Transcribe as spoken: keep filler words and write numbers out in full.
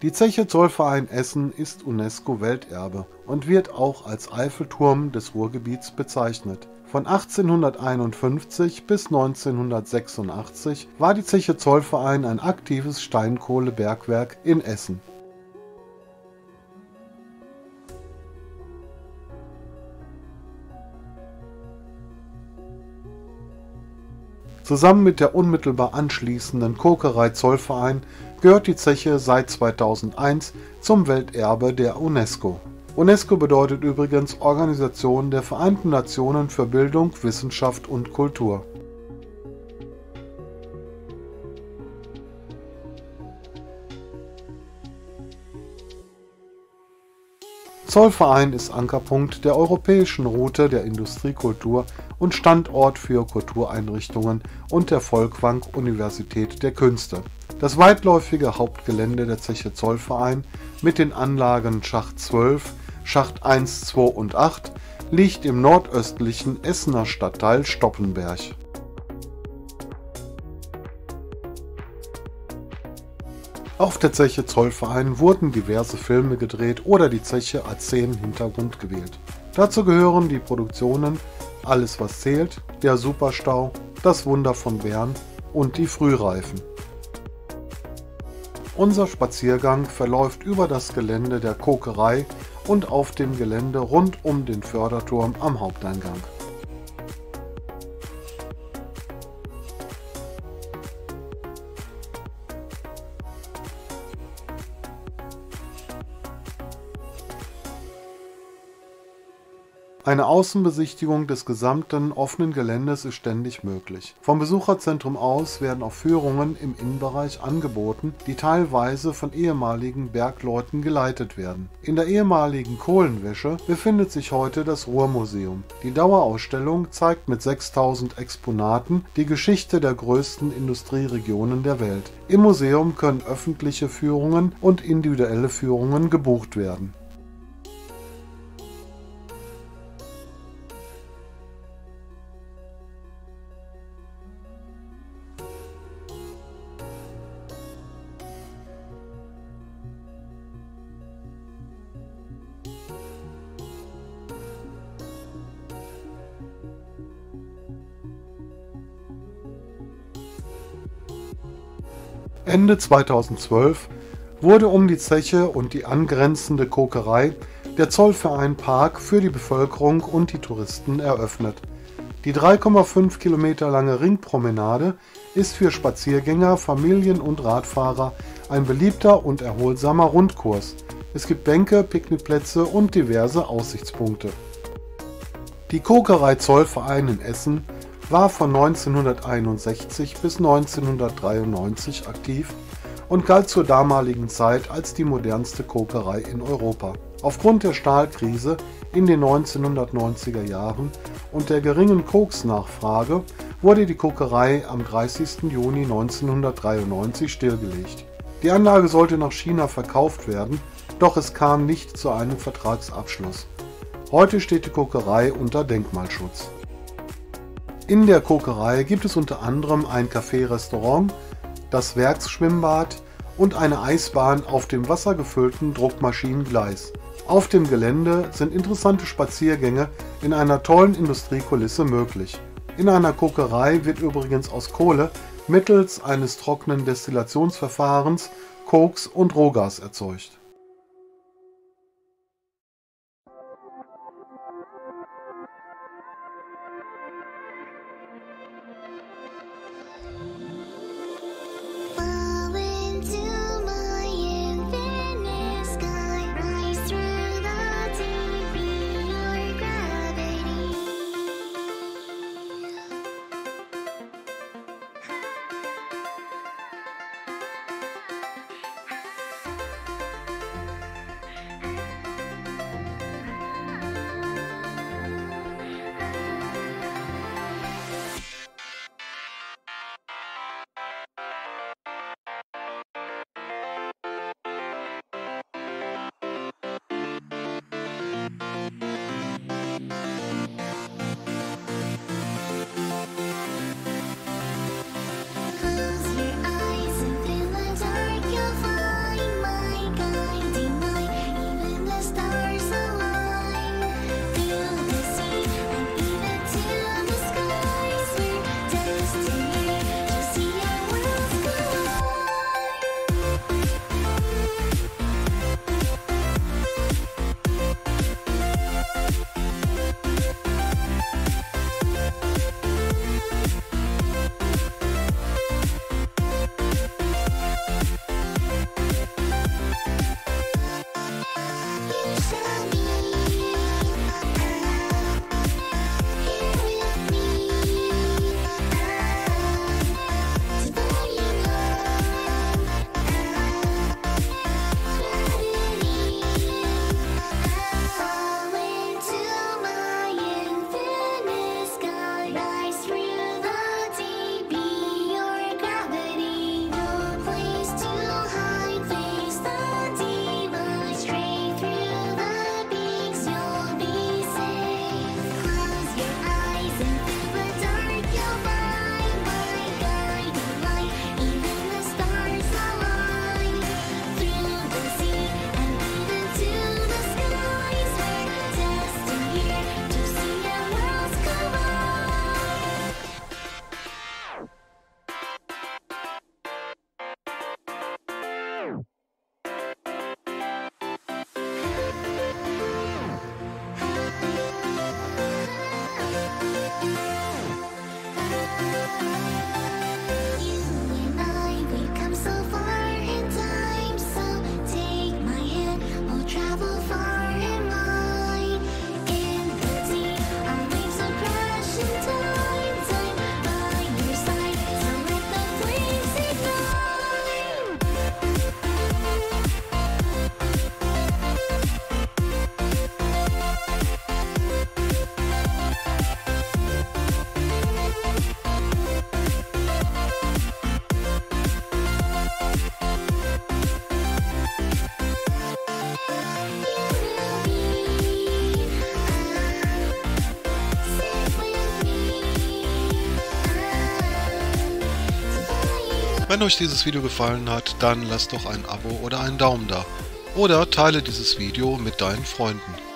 Die Zeche Zollverein Essen ist UNESCO-Welterbe und wird auch als Eiffelturm des Ruhrgebiets bezeichnet. Von achtzehnhunderteinundfünfzig bis neunzehnhundertsechsundachtzig war die Zeche Zollverein ein aktives Steinkohlebergwerk in Essen. Zusammen mit der unmittelbar anschließenden Kokerei Zollverein gehört die Zeche seit zweitausendeins zum Welterbe der UNESCO. UNESCO bedeutet übrigens Organisation der Vereinten Nationen für Bildung, Wissenschaft und Kultur. Zollverein ist Ankerpunkt der europäischen Route der Industriekultur und Standort für Kultureinrichtungen und der Folkwang Universität der Künste. Das weitläufige Hauptgelände der Zeche Zollverein mit den Anlagen Schacht zwölf, Schacht eins, zwei und acht liegt im nordöstlichen Essener Stadtteil Stoppenberg. Auf der Zeche Zollverein wurden diverse Filme gedreht oder die Zeche als Szenenhintergrund gewählt. Dazu gehören die Produktionen Alles was zählt, Der Superstau, Das Wunder von Bern und Die Frühreifen. Unser Spaziergang verläuft über das Gelände der Kokerei und auf dem Gelände rund um den Förderturm am Haupteingang. Eine Außenbesichtigung des gesamten offenen Geländes ist ständig möglich. Vom Besucherzentrum aus werden auch Führungen im Innenbereich angeboten, die teilweise von ehemaligen Bergleuten geleitet werden. In der ehemaligen Kohlenwäsche befindet sich heute das Ruhrmuseum. Die Dauerausstellung zeigt mit sechstausend Exponaten die Geschichte der größten Industrieregionen der Welt. Im Museum können öffentliche Führungen und individuelle Führungen gebucht werden. Ende zweitausendzwölf wurde um die Zeche und die angrenzende Kokerei der Zollvereinpark für die Bevölkerung und die Touristen eröffnet. Die drei Komma fünf Kilometer lange Ringpromenade ist für Spaziergänger, Familien und Radfahrer ein beliebter und erholsamer Rundkurs. Es gibt Bänke, Picknickplätze und diverse Aussichtspunkte. Die Kokerei Zollverein in Essen war von neunzehnhunderteinundsechzig bis neunzehnhundertdreiundneunzig aktiv und galt zur damaligen Zeit als die modernste Kokerei in Europa. Aufgrund der Stahlkrise in den neunzehnhundertneunziger Jahren und der geringen Koksnachfrage wurde die Kokerei am dreißigsten Juni neunzehnhundertdreiundneunzig stillgelegt. Die Anlage sollte nach China verkauft werden, doch es kam nicht zu einem Vertragsabschluss. Heute steht die Kokerei unter Denkmalschutz. In der Kokerei gibt es unter anderem ein Café-Restaurant, das Werksschwimmbad und eine Eisbahn auf dem wassergefüllten Druckmaschinengleis. Auf dem Gelände sind interessante Spaziergänge in einer tollen Industriekulisse möglich. In einer Kokerei wird übrigens aus Kohle mittels eines trockenen Destillationsverfahrens Koks und Rohgas erzeugt. Wenn euch dieses Video gefallen hat, dann lasst doch ein Abo oder einen Daumen da. Oder teile dieses Video mit deinen Freunden.